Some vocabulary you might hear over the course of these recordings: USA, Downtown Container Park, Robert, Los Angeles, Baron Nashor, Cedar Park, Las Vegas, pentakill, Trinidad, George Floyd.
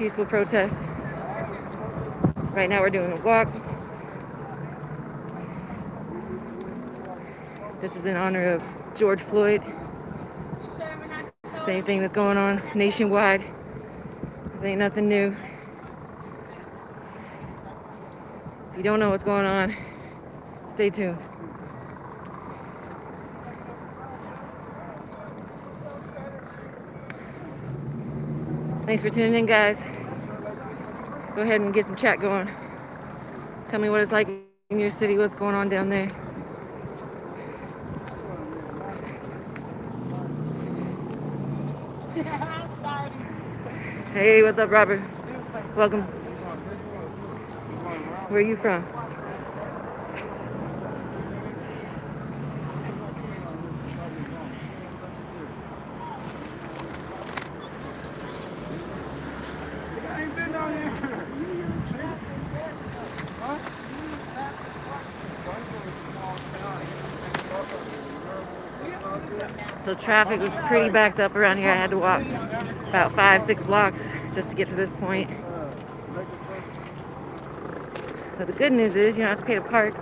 peaceful protest. Right now we're doing a walk. This is in honor of George Floyd. Same thing that's going on nationwide. This ain't nothing new. If you don't know what's going on, stay tuned. Thanks for tuning in, guys. Go ahead and get some chat going. Tell me what it's like in your city, what's going on down there. Hey, what's up, Robert? Welcome. Where are you from? So traffic was pretty backed up around here. I had to walk about 5-6 blocks just to get to this point. But the good news is you don't have to pay to park.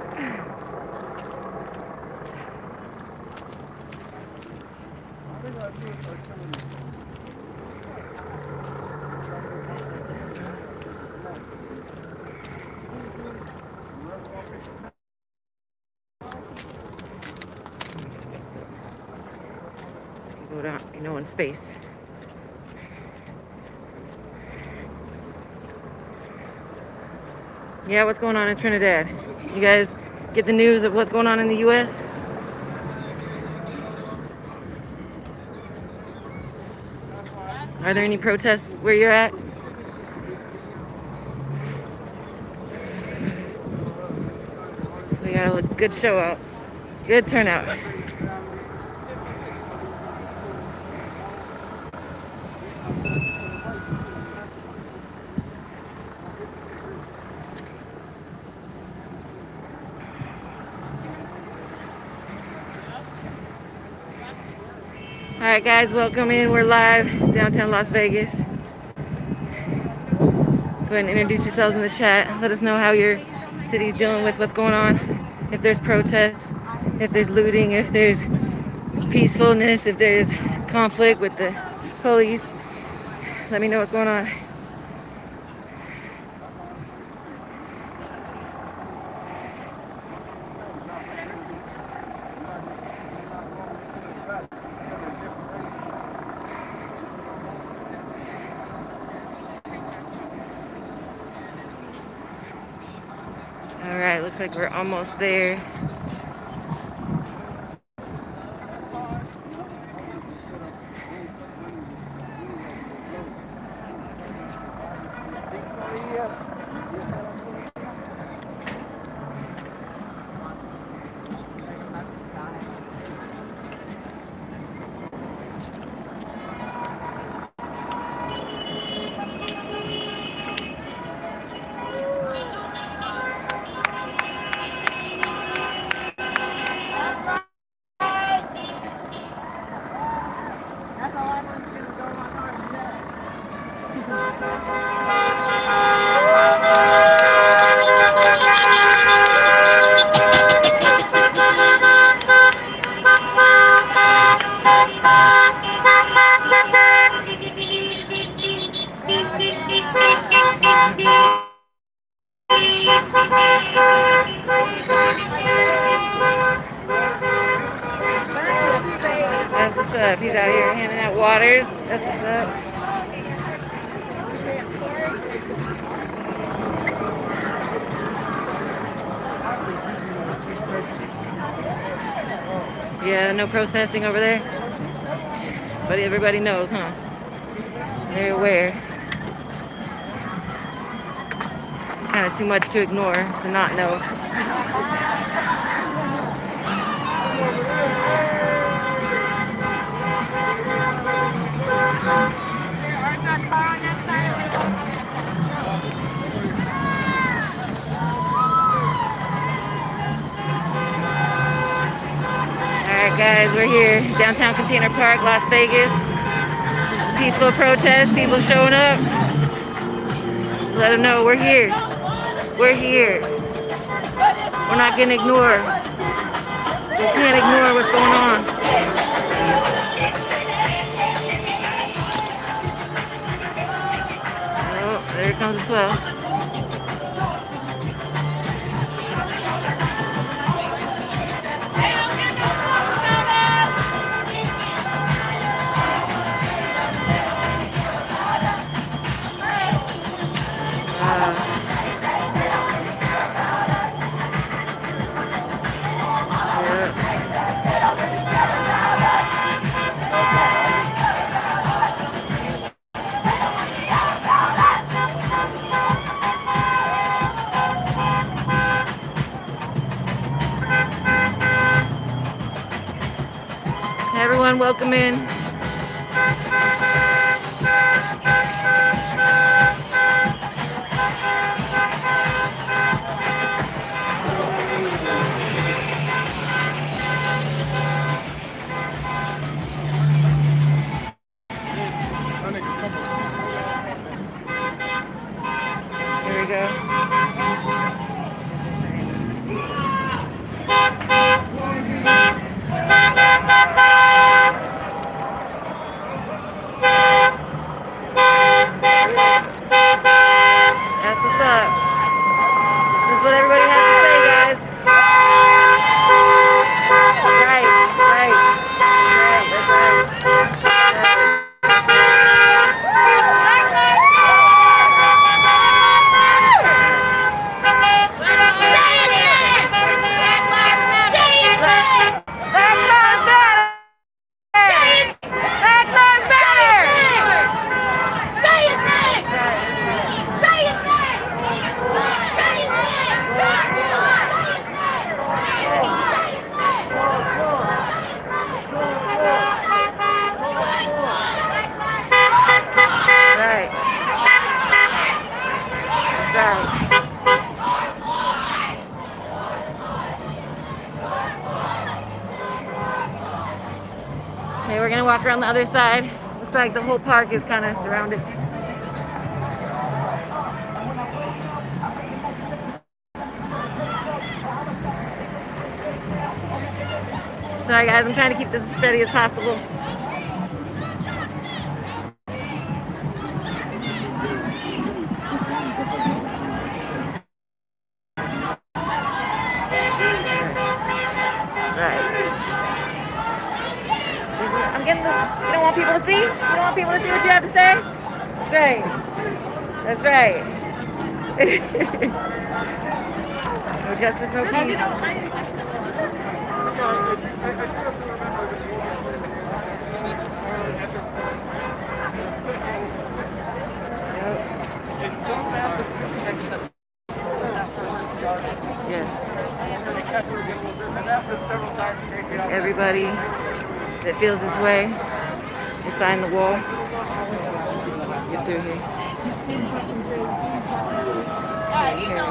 Space. Yeah, what's going on in Trinidad? You guys get the news of what's going on in the U.S.? Are there any protests where you're at? We got a good show out. Good turnout. Alright guys, welcome in. We're live downtown Las Vegas. Go ahead and introduce yourselves in the chat. Let us know how your city's dealing with what's going on. If there's protests, if there's looting, if there's peacefulness, if there's conflict with the police. Let me know what's going on. Looks like we're almost there. Protesting over there, but everybody knows, huh? They're aware. It's kind of too much to ignore, to not know. Guys, we're here, Downtown Container Park, Las Vegas. Peaceful protest, people showing up. let them know we're here. We're here. We're not gonna ignore. We can't ignore what's going on. There it comes as well. Everyone, welcome in. Here we go. Okay, we're gonna walk around the other side. Looks like the whole park is kind of surrounded. Sorry guys, I'm trying to keep this as steady as possible. That's right. No justice, no peace. It's so massive protection. Yes. I've asked them several times to take it out. Everybody that feels this way, they sign the wall. Get through here. Here we go.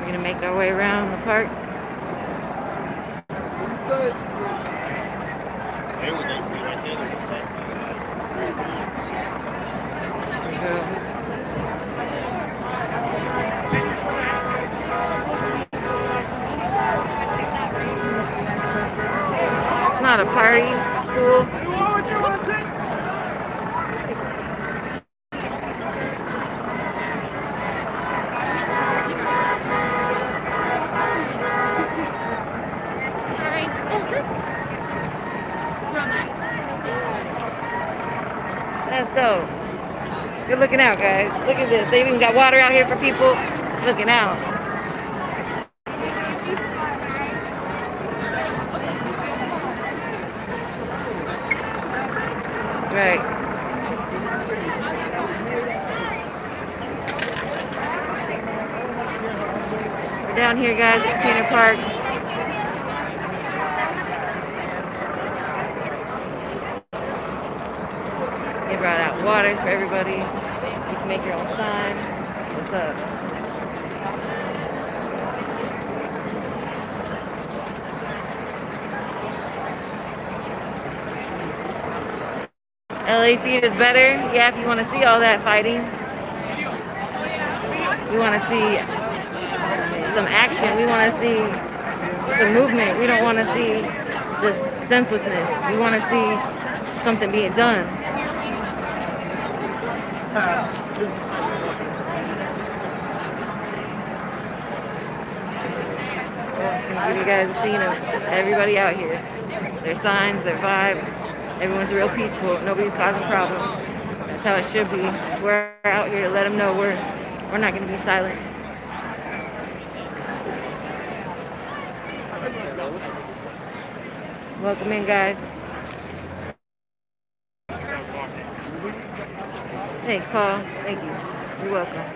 We're gonna make our way around the park. It's not a party, cool. You want what you want to take? You're looking out, guys. Look at this. They even got water out here for people looking out. Right. We're down here, guys, at Cedar Park. They brought out waters for everybody. You can make your own sign. What's up? LA Theater is better. Yeah, if you want to see all that fighting. We want to see some action. We want to see some movement. We don't want to see just senselessness. We want to see something being done. I'm just going to give you guys a scene of everybody out here. Their signs, their vibe. Everyone's real peaceful. Nobody's causing problems. That's how it should be. We're out here to let them know we're not going to be silent. Welcome in, guys. Thanks, Paul. Thank you. You're welcome.